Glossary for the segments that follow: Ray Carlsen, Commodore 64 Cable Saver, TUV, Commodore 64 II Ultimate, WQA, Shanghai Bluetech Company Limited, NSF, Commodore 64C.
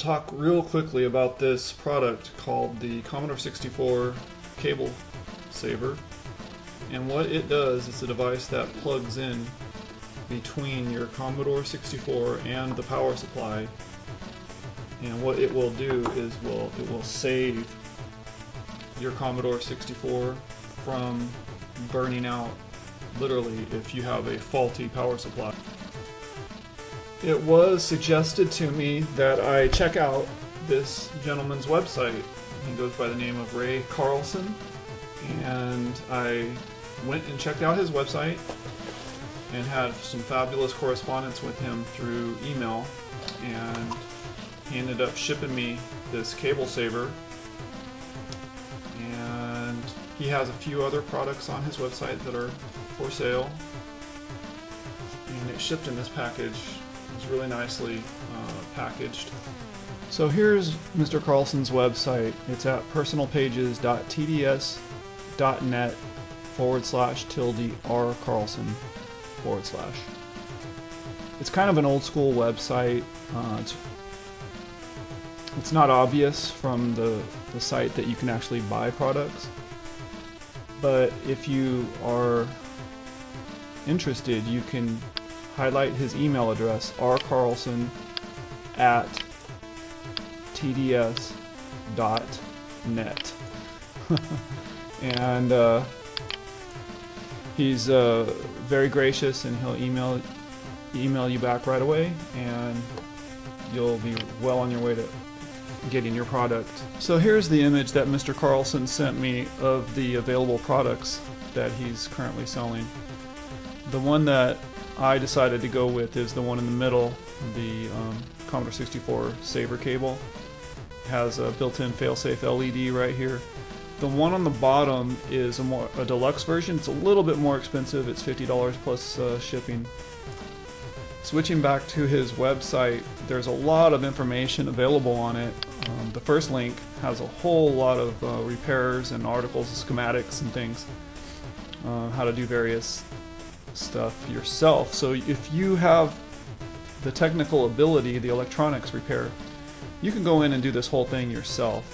talk real quickly about this product called the Commodore 64 Cable Saver. And what it does is a device that plugs in between your Commodore 64 and the power supply. And what it will do is it will save your Commodore 64 from burning out, literally, if you have a faulty power supply. It was suggested to me that I check out this gentleman's website. He goes by the name of Ray Carlsen, and I went and checked out his website and had some fabulous correspondence with him through email, and he ended up shipping me this Cable Saver. And he has a few other products on his website that are for sale, and it shipped in this package. It's really nicely packaged. So here's Mr. Carlsen's website. It's at personalpages.tds.net/tilde R Carlsen/. It's kind of an old school website. It's not obvious from the site that you can actually buy products, but if you are interested, you can highlight his email address, rcarlsen@tds.net. And he's very gracious, and he'll email you back right away, and you'll be well on your way to getting your product. So here's the image that Mr. Carlsen sent me of the available products that he's currently selling. The one that I decided to go with is the one in the middle, the Commodore 64 Saver cable. It has a built-in fail-safe LED right here. The one on the bottom is a deluxe version. It's a little bit more expensive. It's $50 plus shipping. Switching back to his website, there's a lot of information available on it. The first link has a whole lot of repairs and articles, schematics and things, how to do various stuff yourself. So if you have the technical ability, the electronics repair, you can go in and do this whole thing yourself.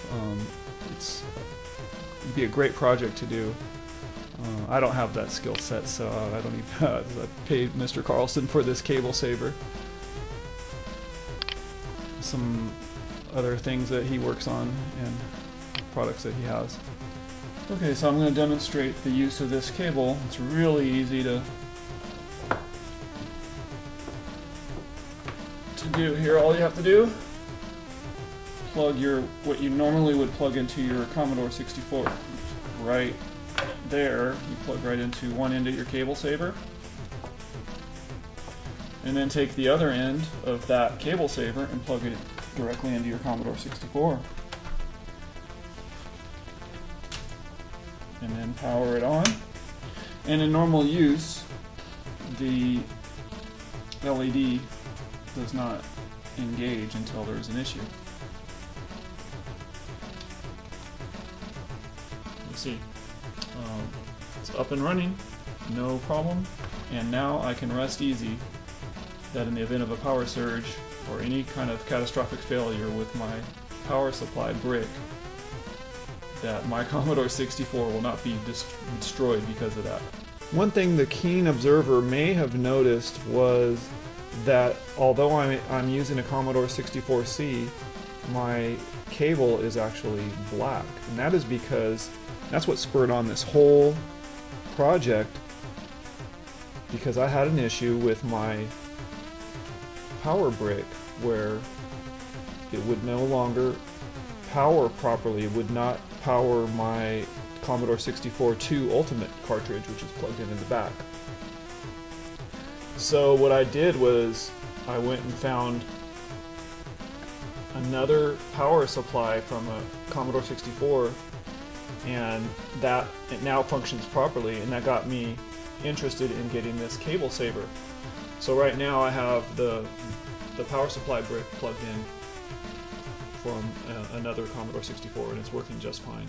It'd be a great project to do. I don't have that skill set, so I don't even. I paid Mr. Carlsen for this Cable Saver. Some other things that he works on and products that he has. Okay, so I'm going to demonstrate the use of this cable. It's really easy to do here. All you have to do, plug your what you normally would plug into your Commodore 64 right there. You plug right into one end of your Cable Saver, and then take the other end of that Cable Saver and plug it directly into your Commodore 64, and then power it on. And in normal use, the LED does not engage until there's an issue. You'll see. It's up and running, no problem, and now I can rest easy that in the event of a power surge or any kind of catastrophic failure with my power supply brick, that my Commodore 64 will not be destroyed because of that. One thing the keen observer may have noticed was that although I'm using a Commodore 64C, my cable is actually black, and that is because that's what spurred on this whole project, because I had an issue with my power brick where it would no longer power properly. It would not power my Commodore 64 II Ultimate cartridge, which is plugged in the back. So what I did was I went and found another power supply from a Commodore 64, and that it now functions properly, and that got me interested in getting this Cable Saver. So right now I have the power supply brick plugged in from another Commodore 64, and it's working just fine.